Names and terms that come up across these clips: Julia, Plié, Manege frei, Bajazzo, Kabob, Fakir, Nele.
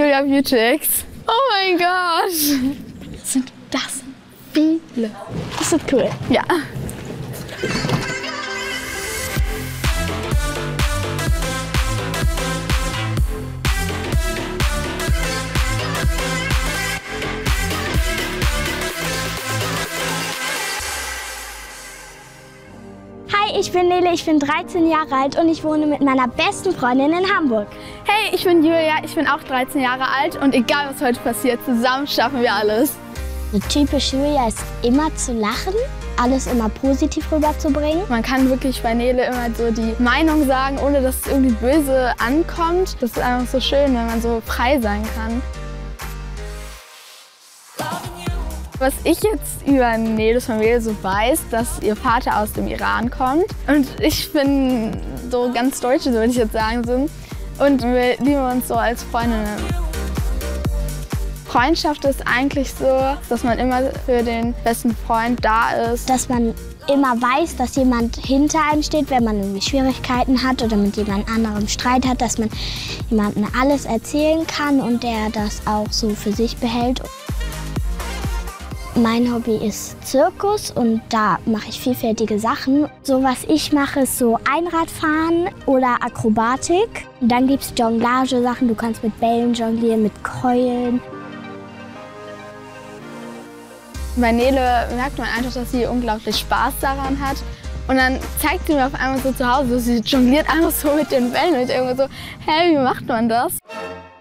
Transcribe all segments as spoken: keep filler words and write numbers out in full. Julia Beautix. Oh mein Gott. Sind das viele. Das ist cool. Ja. Ich bin Nele, ich bin dreizehn Jahre alt und ich wohne mit meiner besten Freundin in Hamburg. Hey, ich bin Julia, ich bin auch dreizehn Jahre alt und egal was heute passiert, zusammen schaffen wir alles. Die typische Julia ist immer zu lachen, alles immer positiv rüberzubringen. Man kann wirklich bei Nele immer so die Meinung sagen, ohne dass es irgendwie böse ankommt. Das ist einfach so schön, wenn man so frei sein kann. Was ich jetzt über Neles Familie so weiß, dass ihr Vater aus dem Iran kommt. Und ich bin so ganz Deutsche, so würde ich jetzt sagen, sind. Und wir lieben uns so als Freundinnen. Freundschaft ist eigentlich so, dass man immer für den besten Freund da ist. Dass man immer weiß, dass jemand hinter einem steht, wenn man irgendwie Schwierigkeiten hat oder mit jemand anderem Streit hat, dass man jemandem alles erzählen kann und der das auch so für sich behält. Mein Hobby ist Zirkus und da mache ich vielfältige Sachen. So was ich mache, ist so Einradfahren oder Akrobatik. Und dann gibt es Jonglage-Sachen, du kannst mit Bällen jonglieren, mit Keulen. Bei Nele merkt man einfach, dass sie unglaublich Spaß daran hat. Und dann zeigt sie mir auf einmal so zu Hause, sie jongliert einfach so mit den Bällen und ich irgendwie so, hey, wie macht man das?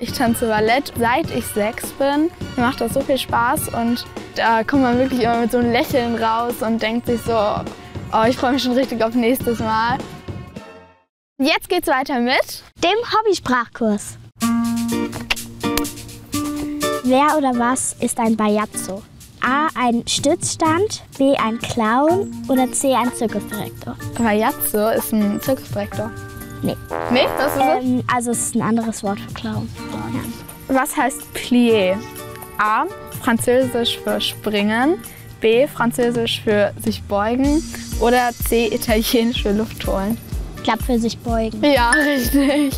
Ich tanze Ballett, seit ich sechs bin. Mir macht das so viel Spaß und da kommt man wirklich immer mit so einem Lächeln raus und denkt sich so, oh, ich freue mich schon richtig auf nächstes Mal. Jetzt geht's weiter mit dem Hobbysprachkurs. Wer oder was ist ein Bajazzo? A. Ein Stützstand, B. ein Clown oder C. ein Zirkusdirektor. Bajazzo ist ein Zirkusdirektor. Nee. Nee? Was ist das? Ähm, also es ist ein anderes Wort für Clown. Ja. Was heißt Plié? A. Französisch für springen, B. Französisch für sich beugen oder C. Italienisch für Luft holen. Ich glaube für sich beugen. Ja, richtig.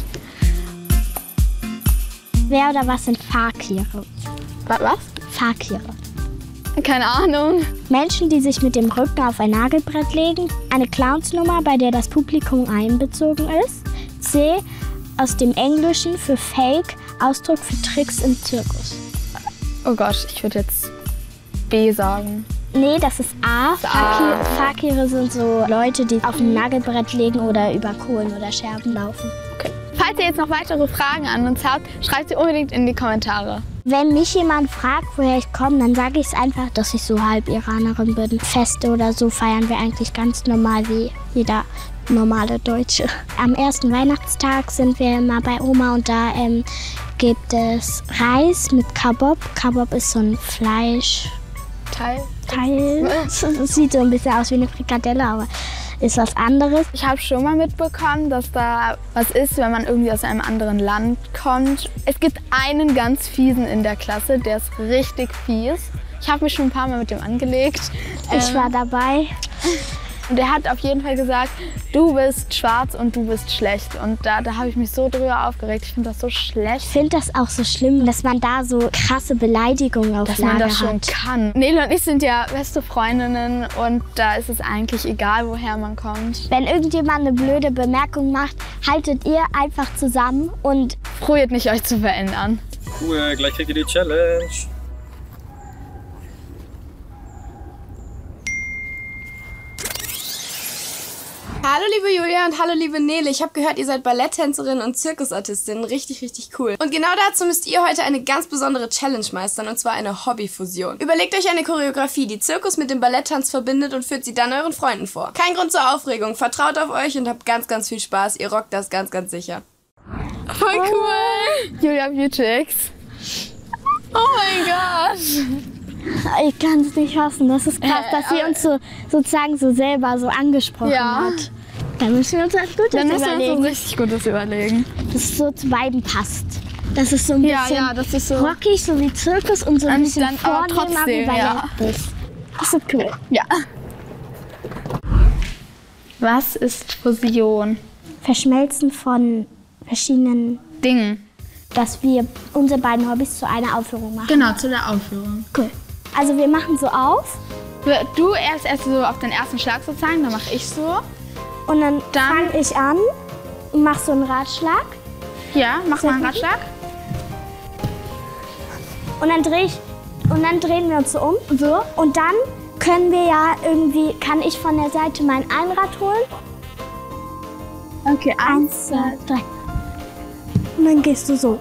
Wer oder was sind Fakire? Was? was? Fakire. Keine Ahnung. Menschen, die sich mit dem Rücken auf ein Nagelbrett legen. Eine Clownsnummer, bei der das Publikum einbezogen ist. C. Aus dem Englischen für Fake, Ausdruck für Tricks im Zirkus. Oh Gott, ich würde jetzt B sagen. Nee, das ist A. Fakir, Fakire sind so Leute, die auf ein Nagelbrett legen oder über Kohlen oder Scherben laufen. Okay. Falls ihr jetzt noch weitere Fragen an uns habt, schreibt sie unbedingt in die Kommentare. Wenn mich jemand fragt, woher ich komme, dann sage ich es einfach, dass ich so halb Iranerin bin. Feste oder so feiern wir eigentlich ganz normal wie jeder normale Deutsche. Am ersten Weihnachtstag sind wir immer bei Oma und da ähm, gibt es Reis mit Kabob. Kabob ist so ein Fleisch... Teil? Teil. Das sieht so ein bisschen aus wie eine Frikadelle, aber ist was anderes. Ich habe schon mal mitbekommen, dass da was ist, wenn man irgendwie aus einem anderen Land kommt. Es gibt einen ganz fiesen in der Klasse, der ist richtig fies. Ich habe mich schon ein paar Mal mit dem angelegt. Ich ähm, war dabei. Und er hat auf jeden Fall gesagt, du bist schwarz und du bist schlecht. Und da, da habe ich mich so drüber aufgeregt. Ich finde das so schlecht. Ich finde das auch so schlimm, dass man da so krasse Beleidigungen auf Lager hat. Dass man das schon kann. Nele und ich sind ja beste Freundinnen und da ist es eigentlich egal, woher man kommt. Wenn irgendjemand eine blöde Bemerkung macht, haltet ihr einfach zusammen und probiert nicht, euch zu verändern. Cool, gleich kriegt ihr die Challenge. Hallo liebe Julia und hallo liebe Nele. Ich habe gehört, ihr seid Balletttänzerin und Zirkusartistin. Richtig, richtig cool. Und genau dazu müsst ihr heute eine ganz besondere Challenge meistern, und zwar eine Hobbyfusion. Überlegt euch eine Choreografie, die Zirkus mit dem Balletttanz verbindet und führt sie dann euren Freunden vor. Kein Grund zur Aufregung. Vertraut auf euch und habt ganz, ganz viel Spaß. Ihr rockt das ganz, ganz sicher. Voll cool. Oh. Julia Beautix. Oh mein Gott. Ich kann es nicht fassen. Das ist krass, äh, dass ihr uns so, sozusagen so selber so angesprochen ja. hat. Dann müssen wir uns was Gutes Dann überlegen. Dann müssen wir uns richtig Gutes überlegen. Dass es so zu beiden passt. Dass es so ein bisschen ja, ja, das ist so rockig, so wie Zirkus und so ein bisschen dann, vornehmer trotzdem, wie Ballett ja. ist. Das ist cool. Ja. Was ist Fusion? Verschmelzen von verschiedenen Dingen. dass wir unsere beiden Hobbys zu einer Aufführung machen. Genau, zu der Aufführung. Cool. Also wir machen so auf. Du erst erst so auf den ersten Schlag sozusagen, dann mache ich so. Und dann, dann fange ich an und mache so einen Ratschlag. Ja, mach mal einen Ratschlag. Und dann drehe ich, und dann drehen wir uns so um. So. Und dann können wir ja irgendwie, kann ich von der Seite mein Einrad holen. Okay, eins, zwei, drei. Und dann gehst du so.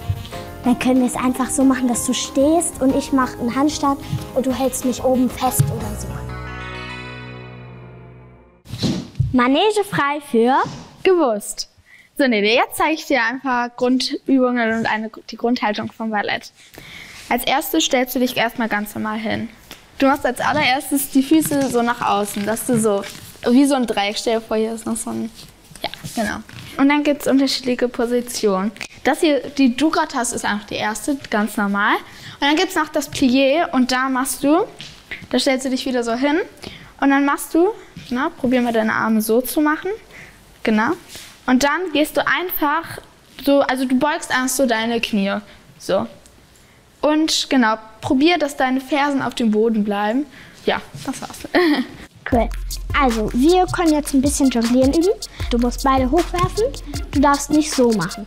Dann können wir es einfach so machen, dass du stehst und ich mache einen Handstand und du hältst mich oben fest oder so. Manege frei für gewusst. So, Nele, jetzt zeige ich dir ein paar Grundübungen und eine, die Grundhaltung vom Ballett. Als erstes stellst du dich erstmal ganz normal hin. Du machst als allererstes die Füße so nach außen, dass du so, wie so ein Dreieck, stell dir vor, hier ist noch so ein, ja, genau. Und dann gibt es unterschiedliche Positionen. Das hier, die du gerade hast, ist einfach die erste, ganz normal. Und dann gibt es noch das Plié und da machst du, da stellst du dich wieder so hin und dann machst du, na, probier mal deine Arme so zu machen, genau. Und dann gehst du einfach so, also du beugst einfach so deine Knie, so. Und genau, probier, dass deine Fersen auf dem Boden bleiben. Ja, das war's. Cool. Also, wir können jetzt ein bisschen jonglieren üben. Du musst beide hochwerfen. Du darfst nicht so machen.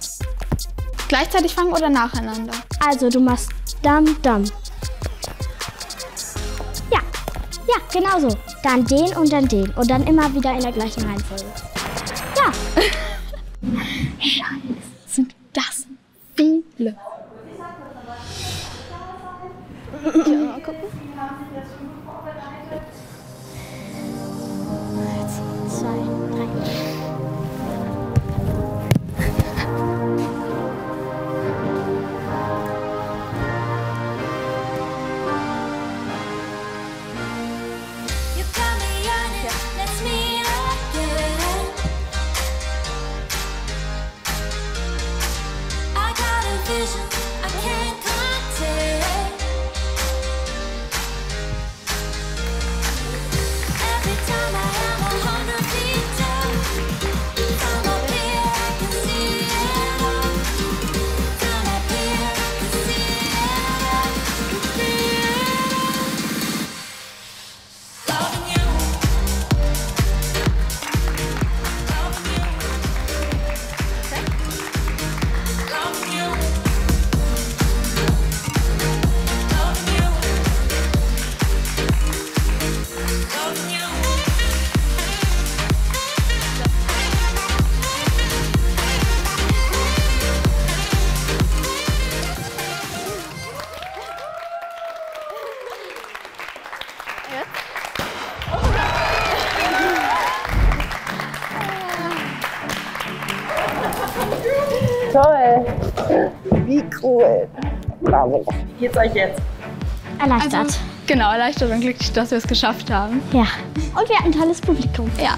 Gleichzeitig fangen oder nacheinander? Also, du machst Dum, Dum. Ja, ja, genau so. Dann den und dann den. Und dann immer wieder in der gleichen Reihenfolge. Ja. Scheiße, sind das viele. Mal gucken. Eins, zwei, drei. Toll! Wie cool! Bravo! Geht's euch jetzt? Erleichtert. Also, genau, erleichtert und glücklich, dass wir es geschafft haben. Ja. Und wir hatten ein tolles Publikum. Ja.